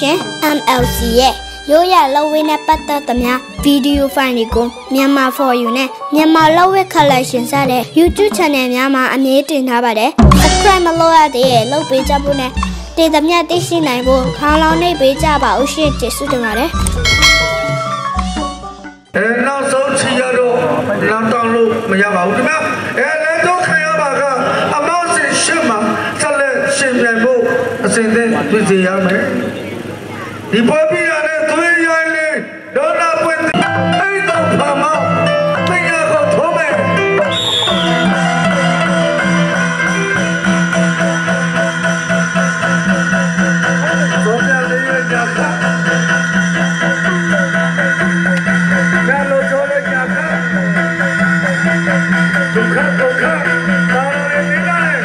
and LCA. Yoya Lowin a patatamia video finding Myanmar for you ne Myanmar Lowe collection Sade YouTube channel Myanmar and it in Habade. A crime a lower day, low page up on it. Did the Mia Dixie Nabo, how long they page about Ocean Jesutamare? And now so Chiado, Nantalo, Miyama, and I don't care about it. Shima, Salah, Shim Nabo, and send them with the army. The puppy and the three island don't have with the eight of Pama, Pinga Tome. Carlo Tole Gata, to cut the car, Tara in the night.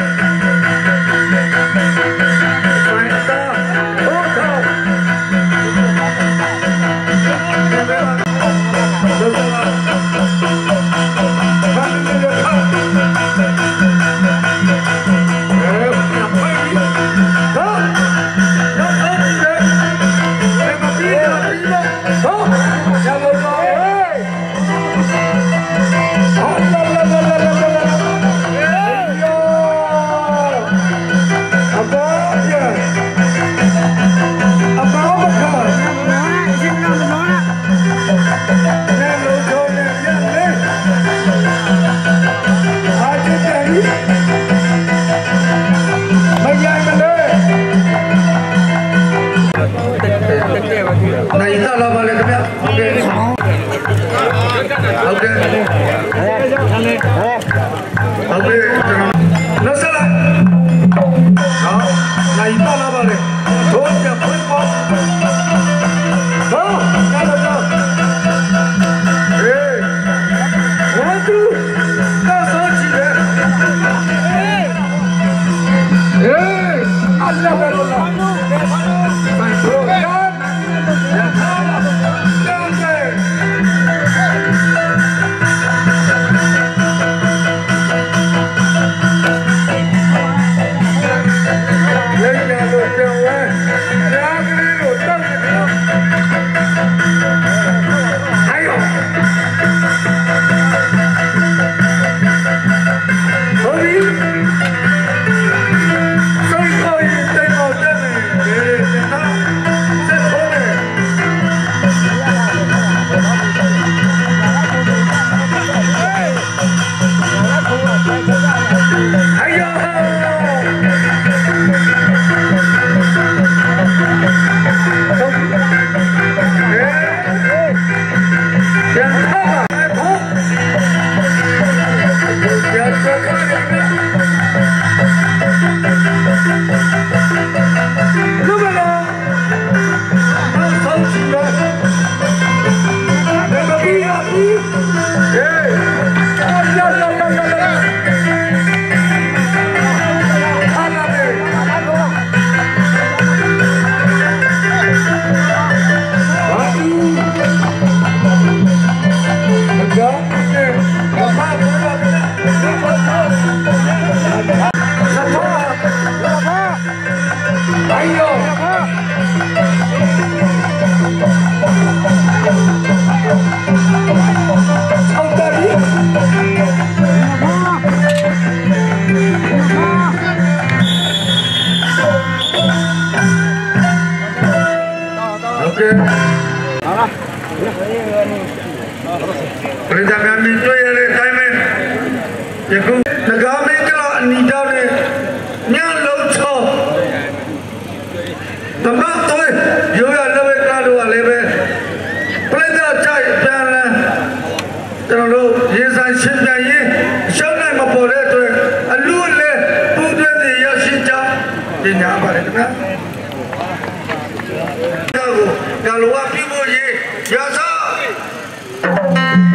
Kalau api boleh biasa.